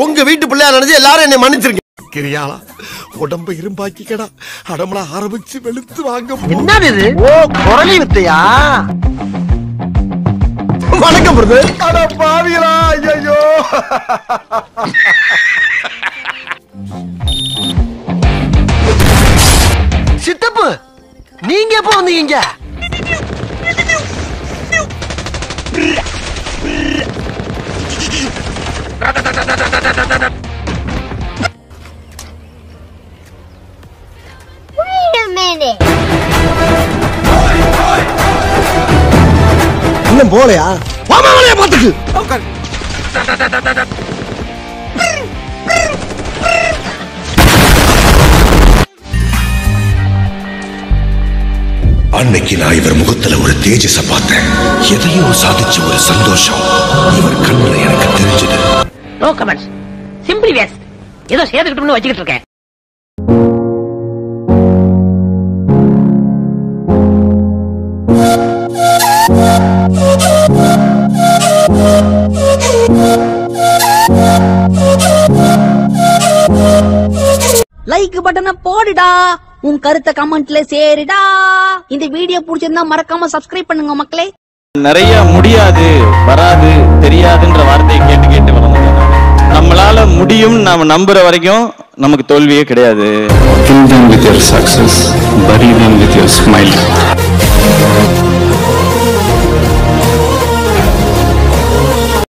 உங்க வீட்டு பிள்ளையா நினைச்சு எல்லாரும் என்னை மன்னிச்சிருங்க. கிரியாளா உடம்ப இரும்பாக்கிக்கடா அடமள ஆரம்பிச்சு வெளுத்து வாங்க. என்னது இது? ஓ குரலி வித்தையா? வணக்கம் பிரதர். அட பாவிகளா ஐயோ. சித்தப்பு நீங்க எப்போ வந்தீங்க? போலையா வாமாவளைய பாத்துக்கு உட்கார். அன்னைக்கு நான் இவர் முகத்துல ஒரு தேஜஸ பார்த்தேன். எதையோ சாதிச்ச ஒரு சந்தோஷம் இவர் கண்ணுல எனக்கு தெரிஞ்சது. No comments simply waste. ஏதோ சேதுக்கிட்டோம்னு வச்சிட்டு இருக்கேன். லைக் பட்டனை போடுடா, உன் கருத்தை கமெண்ட்ல சேருடா. இந்த வீடியோ பிடிச்சிருந்தா மறக்காம சப்ஸ்கிரைப் பண்ணுங்க மக்களே. நிறைய முடியாது வராது தெரியாதுன்ற வார்த்தையை கேட்டு கேட்டு வரணும். நம்மளால முடியும் நாம நம்புற வரைக்கும் நமக்கு தோல்வியே கிடையாது. Kill them with your success, bury them with your smile.